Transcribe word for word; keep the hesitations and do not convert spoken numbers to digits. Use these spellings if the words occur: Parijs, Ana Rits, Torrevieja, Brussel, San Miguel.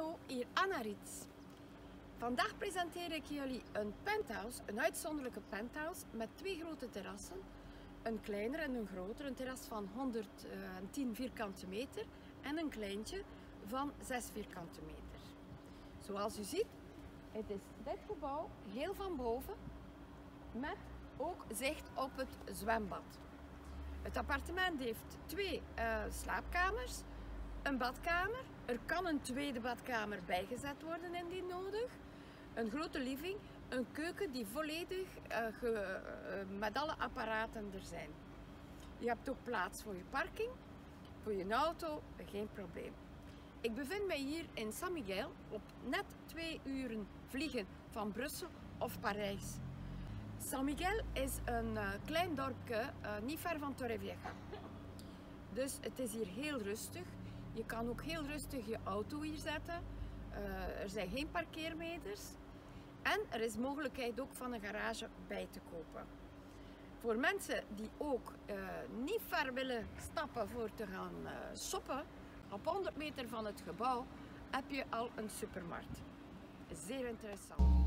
Hallo, hier Ana Rits. Vandaag presenteer ik jullie een penthouse, een uitzonderlijke penthouse met twee grote terrassen. Een kleiner en een groter, een terras van honderdtien vierkante meter en een kleintje van zes vierkante meter. Zoals u ziet, het is dit gebouw heel van boven met ook zicht op het zwembad. Het appartement heeft twee uh, slaapkamers, een badkamer. Er kan een tweede badkamer bijgezet worden indien nodig. Een grote living, een keuken die volledig uh, ge, uh, met alle apparaten er zijn. Je hebt ook plaats voor je parking, voor je auto, geen probleem. Ik bevind mij hier in San Miguel op net twee uren vliegen van Brussel of Parijs. San Miguel is een uh, klein dorpje, uh, niet ver van Torrevieja. Dus het is hier heel rustig. Je kan ook heel rustig je auto hier zetten. Uh, er zijn geen parkeermeters. En er is mogelijkheid ook van een garage bij te kopen. Voor mensen die ook uh, niet ver willen stappen voor te gaan uh, shoppen, op honderd meter van het gebouw heb je al een supermarkt. Zeer interessant.